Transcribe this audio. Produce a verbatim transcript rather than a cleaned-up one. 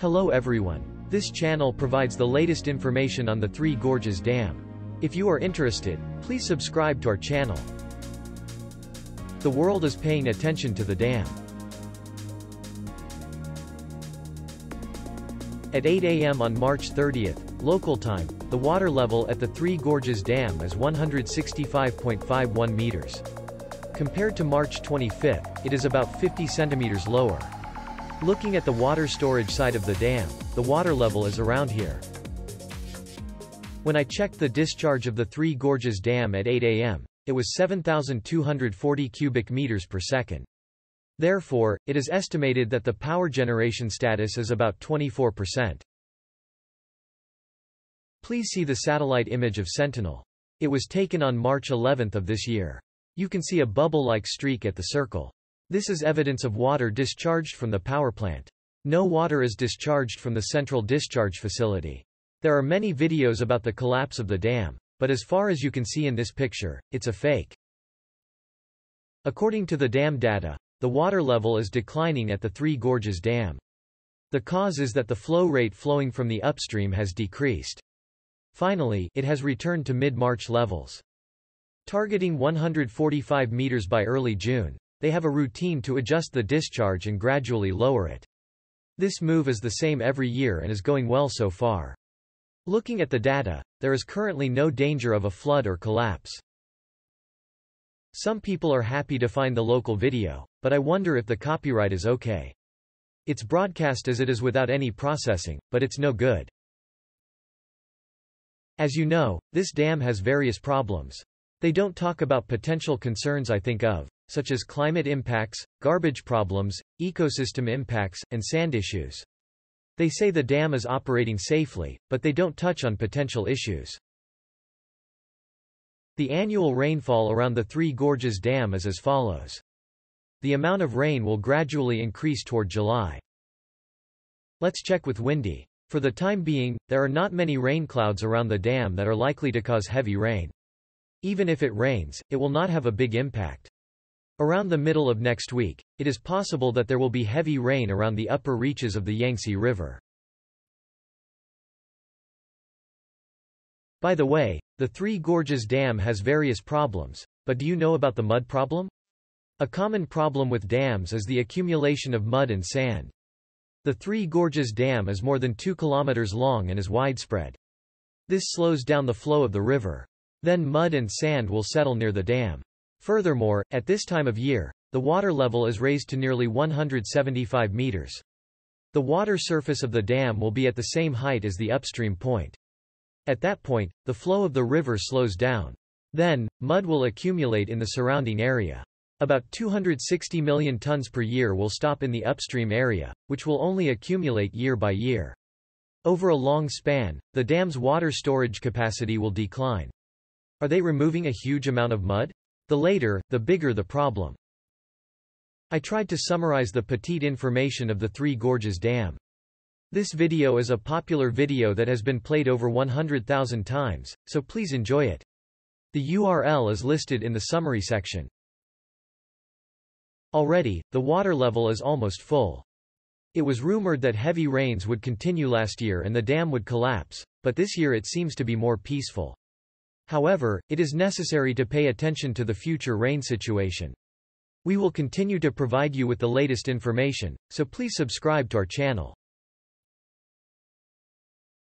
Hello everyone. This channel provides the latest information on the Three Gorges Dam. If you are interested, please subscribe to our channel. The world is paying attention to the dam. At eight A M on March thirtieth, local time, the water level at the Three Gorges Dam is one hundred sixty-five point five one meters. Compared to March twenty-fifth, it is about fifty centimeters lower. Looking at the water storage side of the dam, the water level is around here. When I checked the discharge of the Three Gorges Dam at eight A M, it was seven thousand two hundred forty cubic meters per second. Therefore, it is estimated that the power generation status is about twenty-four percent. Please see the satellite image of Sentinel. It was taken on March eleventh of this year. You can see a bubble-like streak at the circle. This is evidence of water discharged from the power plant. No water is discharged from the central discharge facility. There are many videos about the collapse of the dam, but as far as you can see in this picture, it's a fake. According to the dam data, the water level is declining at the Three Gorges Dam. The cause is that the flow rate flowing from the upstream has decreased. Finally, it has returned to mid-March levels. Targeting one hundred forty-five meters by early June, they have a routine to adjust the discharge and gradually lower it. This move is the same every year and is going well so far. Looking at the data, there is currently no danger of a flood or collapse. Some people are happy to find the local video, but I wonder if the copyright is okay. It's broadcast as it is without any processing, but it's no good. As you know, this dam has various problems. They don't talk about potential concerns I think of, such as climate impacts, garbage problems, ecosystem impacts, and sand issues. They say the dam is operating safely, but they don't touch on potential issues. The annual rainfall around the Three Gorges Dam is as follows. The amount of rain will gradually increase toward July. Let's check with Windy. For the time being, there are not many rain clouds around the dam that are likely to cause heavy rain. Even if it rains, it will not have a big impact. Around the middle of next week, it is possible that there will be heavy rain around the upper reaches of the Yangtze River. By the way, the Three Gorges Dam has various problems, but do you know about the mud problem? A common problem with dams is the accumulation of mud and sand. The Three Gorges Dam is more than two kilometers long and is widespread. This slows down the flow of the river. Then mud and sand will settle near the dam. Furthermore, at this time of year, the water level is raised to nearly one hundred seventy-five meters. The water surface of the dam will be at the same height as the upstream point. At that point, the flow of the river slows down. Then, mud will accumulate in the surrounding area. About two hundred sixty million tons per year will stop in the upstream area, which will only accumulate year by year. Over a long span, the dam's water storage capacity will decline. Are they removing a huge amount of mud? The later, the bigger the problem. I tried to summarize the petite information of the Three Gorges Dam. This video is a popular video that has been played over one hundred thousand times, so please enjoy it. The U R L is listed in the summary section. Already, the water level is almost full. It was rumored that heavy rains would continue last year and the dam would collapse, but this year it seems to be more peaceful. However, it is necessary to pay attention to the future rain situation. We will continue to provide you with the latest information, so please subscribe to our channel.